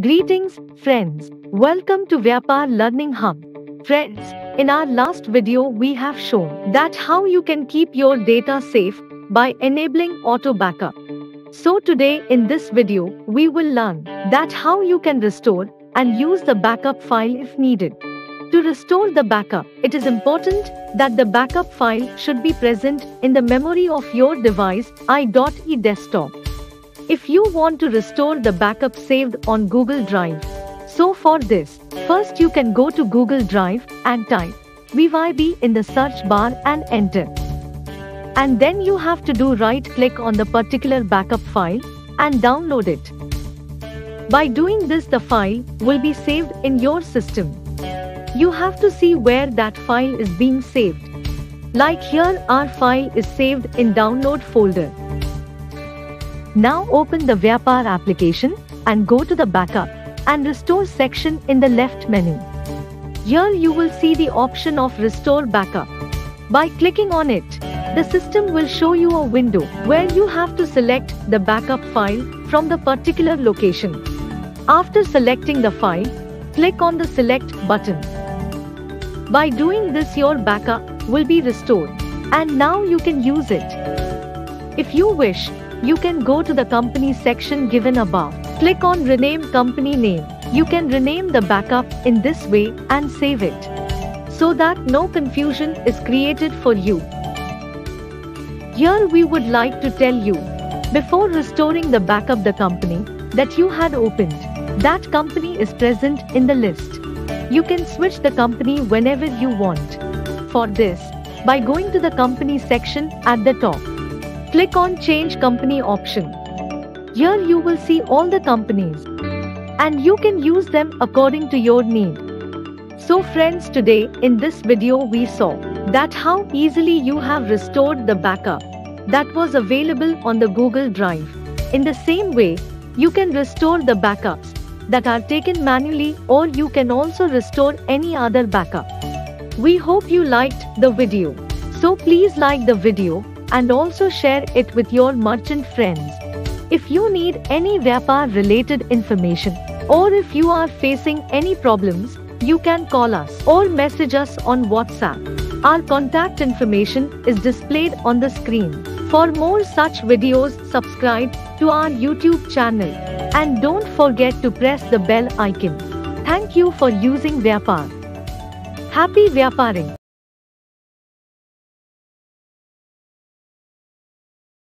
Greetings, friends. Welcome to Vyapar Learning Hub. Friends, in our last video we have shown that how you can keep your data safe by enabling auto backup. So today in this video we will learn that how you can restore and use the backup file if needed. To restore the backup, it is important that the backup file should be present in the memory of your device i.e. desktop. If you want to restore the backup saved on Google Drive, so for this, first you can go to Google Drive and type VYB in the search bar and enter. And then you have to do right click on the particular backup file and download it. By doing this, the file will be saved in your system. You have to see where that file is being saved. Like here, our file is saved in download folder. Now open the Vyapar application and go to the Backup and Restore section in the left menu. Here you will see the option of Restore Backup. By clicking on it, the system will show you a window where you have to select the backup file from the particular location. After selecting the file, click on the Select button. By doing this, your backup will be restored and now you can use it. If you wish, you can go to the company section given above. Click on rename company name. You can rename the backup in this way and save it, so that no confusion is created for you. Here we would like to tell you, before restoring the backup, the company that you had opened, that company is present in the list. You can switch the company whenever you want. For this, by going to the company section at the top, click on Change Company option. Here you will see all the companies and you can use them according to your need. So friends, today in this video we saw that how easily you have restored the backup that was available on the Google Drive. In the same way, you can restore the backups that are taken manually, or you can also restore any other backup. We hope you liked the video. So please like the video and also share it with your merchant friends. If you need any Vyapar related information, or if you are facing any problems, you can call us or message us on WhatsApp. Our contact information is displayed on the screen. For more such videos, subscribe to our YouTube channel and don't forget to press the bell icon. Thank you for using Vyapar. Happy Vyaparing!